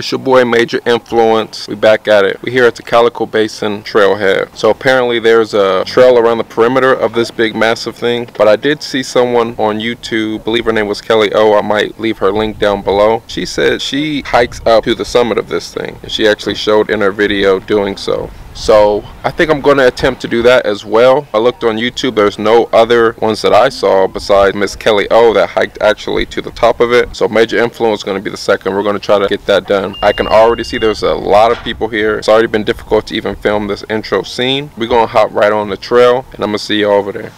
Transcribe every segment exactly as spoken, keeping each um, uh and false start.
It's your boy Major Influence. We back at it. We're here at the Calico Basin trailhead. So apparently there's a trail around the perimeter of this big massive thing, but I did see someone on YouTube, I believe her name was Kelly O. I might leave her link down below. She said she hikes up to the summit of this thing, and she actually showed in her video doing so. So I think I'm going to attempt to do that as well. I looked on YouTube, there's no other ones that I saw besides Miss Kelly O that hiked actually to the top of it. So Major Influence is going to be the second. We're going to try to get that done. I can already see there's a lot of people here. It's already been difficult to even film this intro scene. We're going to hop right on the trail, and I'm going to see you over there.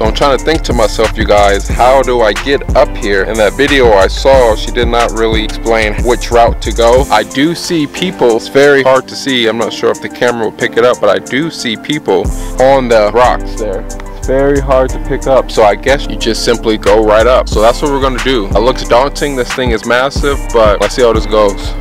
I'm trying to think to myself, you guys, how do I get up here? In that video I saw, she did not really explain which route to go. I do see people, it's very hard to see, I'm not sure if the camera will pick it up, but I do see people on the rocks there. Very hard to pick up, so I guess you just simply go right up. So that's what we're going to do. It looks daunting, this thing is massive, but let's see how this goes.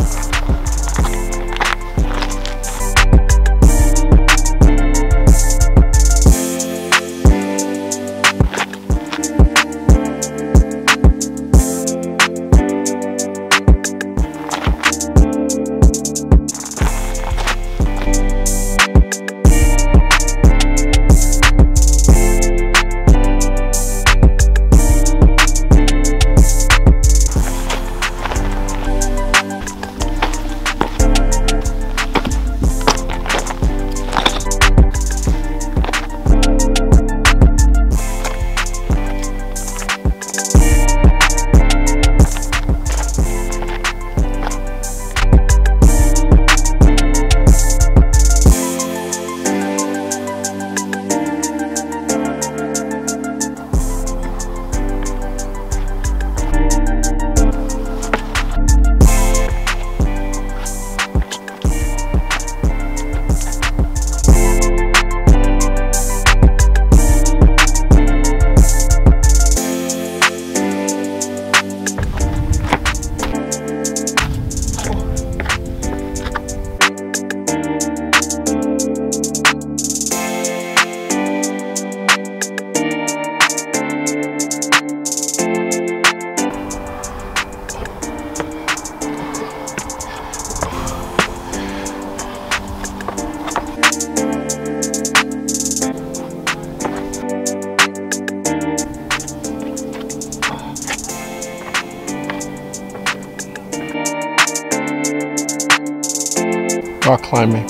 Rock climbing.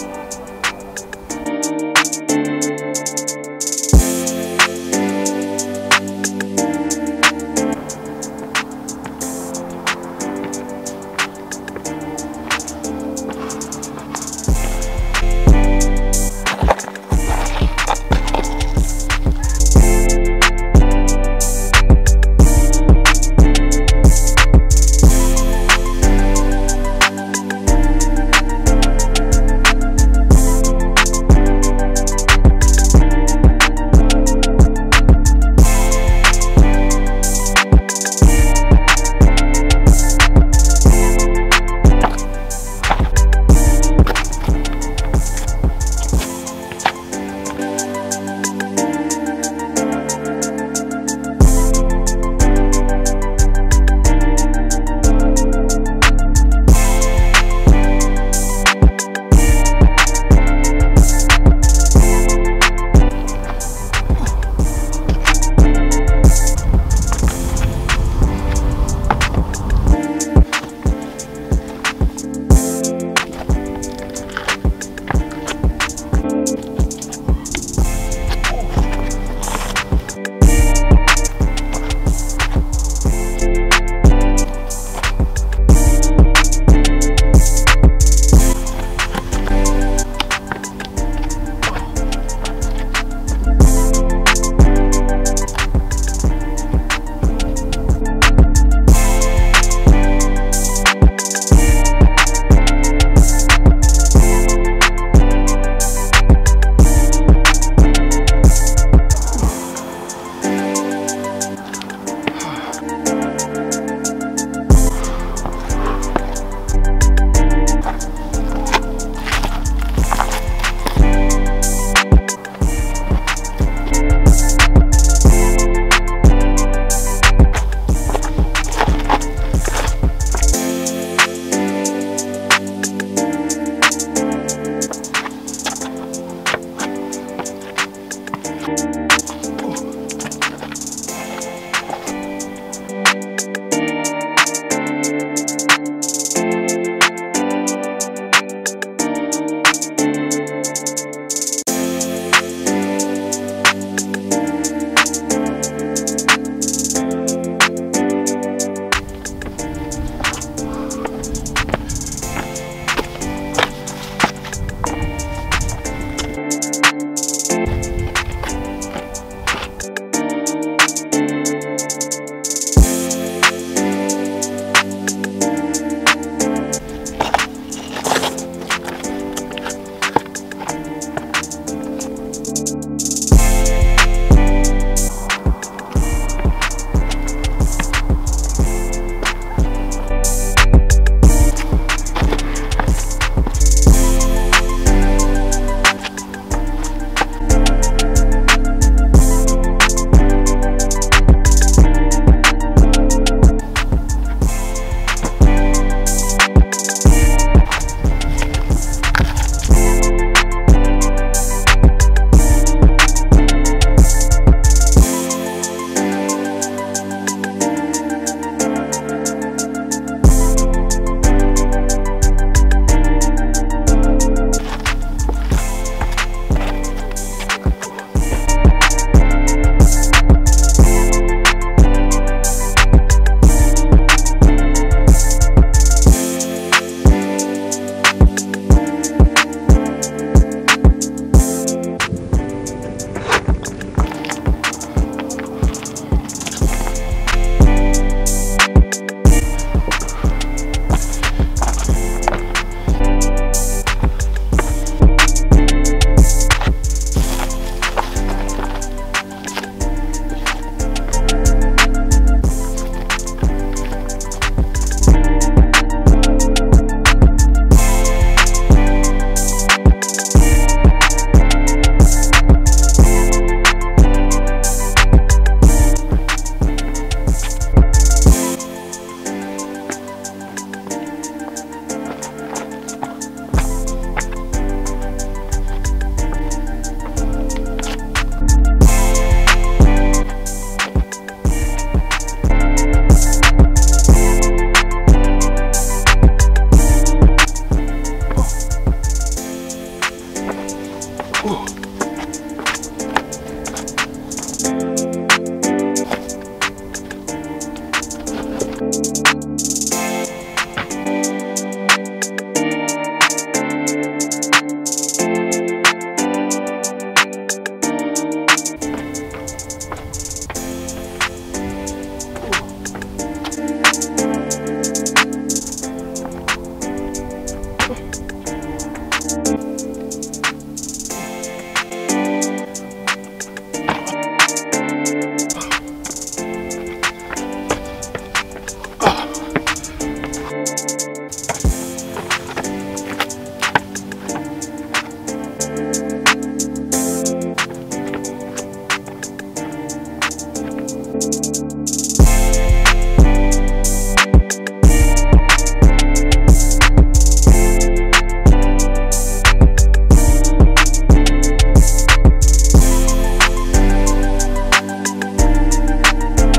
Whoa.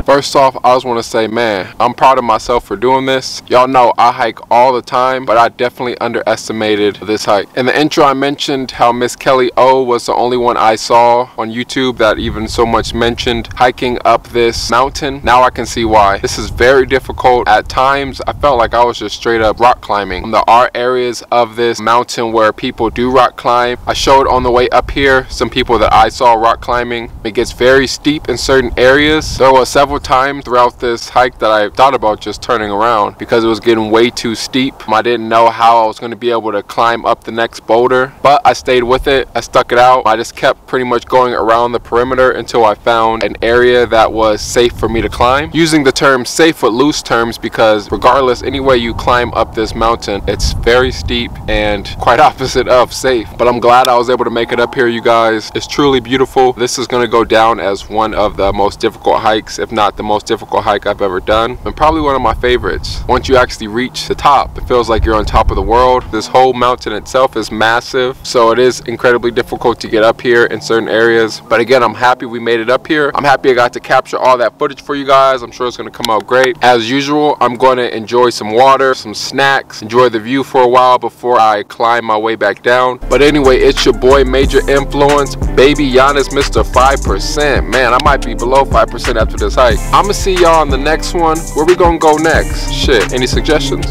First off, I just want to say, man, I'm proud of myself for doing this. Y'all know I hike all the time, but I definitely underestimated this hike. In the intro, I mentioned how Miss Kelly O was the only one I saw on YouTube that even so much mentioned hiking up this mountain. Now I can see why. This is very difficult. At times, I felt like I was just straight up rock climbing. There are areas of this mountain where people do rock climb. I showed on the way up here some people that I saw rock climbing. It gets very steep in certain areas. There were several time throughout this hike that I thought about just turning around because it was getting way too steep. I didn't know how I was going to be able to climb up the next boulder, but I stayed with it. I stuck it out. I just kept pretty much going around the perimeter until I found an area that was safe for me to climb. Using the term safe with loose terms, because regardless any way you climb up this mountain, it's very steep and quite opposite of safe. But I'm glad I was able to make it up here, you guys. It's truly beautiful. This is going to go down as one of the most difficult hikes, if not the most difficult hike I've ever done, and probably one of my favorites. Once you actually reach the top, it feels like you're on top of the world. This whole mountain itself is massive, so it is incredibly difficult to get up here in certain areas. But again, I'm happy we made it up here. I'm happy I got to capture all that footage for you guys. I'm sure it's going to come out great. As usual, I'm going to enjoy some water, some snacks, enjoy the view for a while before I climb my way back down. But anyway, it's your boy Major Influence, baby Giannis, Mister five percent. Man, I might be below five percent after this hike. I'm gonna see y'all in the next one. Where we gonna go next? Shit, any suggestions?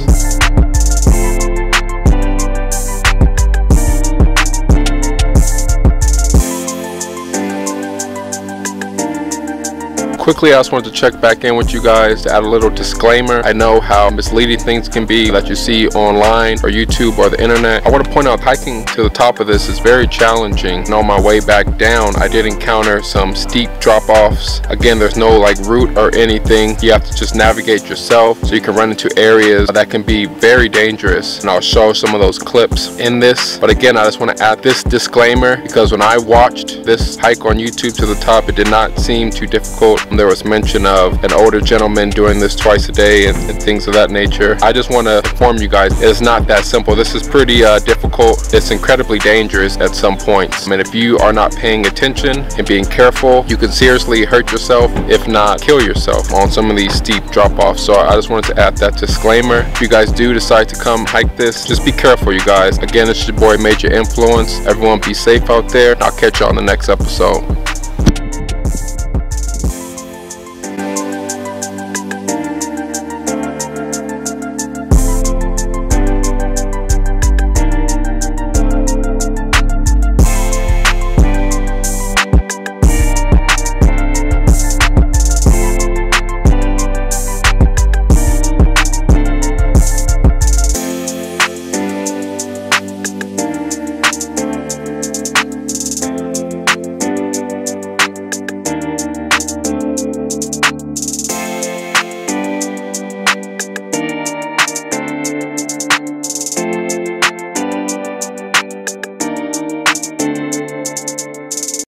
Quickly, I just wanted to check back in with you guys to add a little disclaimer. I know how misleading things can be that you see online or YouTube or the internet. I want to point out hiking to the top of this is very challenging, and on my way back down I did encounter some steep drop-offs. Again, there's no like route or anything. You have to just navigate yourself, so you can run into areas that can be very dangerous, and I'll show some of those clips in this. But again, I just want to add this disclaimer, because when I watched this hike on YouTube to the top, it did not seem too difficult. There was mention of an older gentleman doing this twice a day and, and things of that nature. I just want to inform you guys, it's not that simple. This is pretty uh, difficult. It's incredibly dangerous at some points. I mean, if you are not paying attention and being careful, you can seriously hurt yourself, if not kill yourself, on some of these steep drop-offs. So I just wanted to add that disclaimer. If you guys do decide to come hike this, just be careful, you guys. Again, it's your boy Major Influence. Everyone be safe out there. I'll catch you on the next episode.